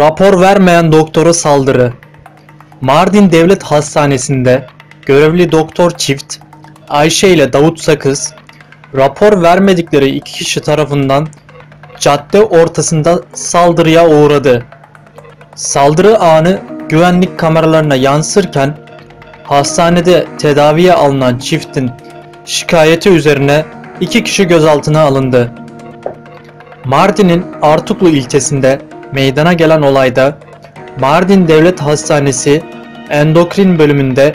Rapor vermeyen doktora saldırı. Mardin Devlet Hastanesi'nde görevli doktor çift Ayşe ile Davut Sakız, rapor vermedikleri iki kişi tarafından cadde ortasında saldırıya uğradı. Saldırı anı güvenlik kameralarına yansırken hastanede tedaviye alınan çiftin şikayeti üzerine iki kişi gözaltına alındı. Mardin'in Artuklu ilçesinde meydana gelen olayda Mardin Devlet Hastanesi endokrin bölümünde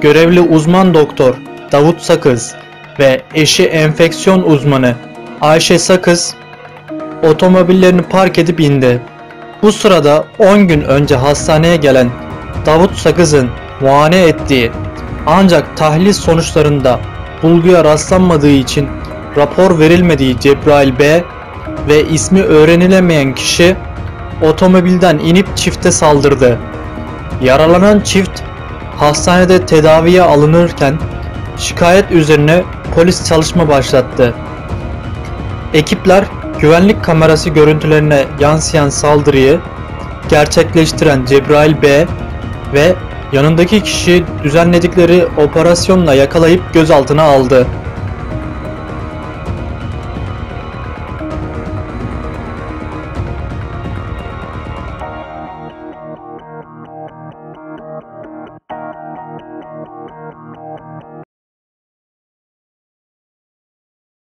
görevli uzman doktor Davut Sakız ve eşi enfeksiyon uzmanı Ayşe Sakız otomobillerini park edip indi. Bu sırada 10 gün önce hastaneye gelen Davut Sakız'ın muayene ettiği ancak tahlil sonuçlarında bulguya rastlanmadığı için rapor verilmediği Cebrail B. ve ismi öğrenilemeyen kişi otomobilden inip çifte saldırdı. Yaralanan çift hastanede tedaviye alınırken şikayet üzerine polis çalışma başlattı. Ekipler güvenlik kamerası görüntülerine yansıyan saldırıyı gerçekleştiren Cebrail B. ve yanındaki kişiyi düzenledikleri operasyonla yakalayıp gözaltına aldı.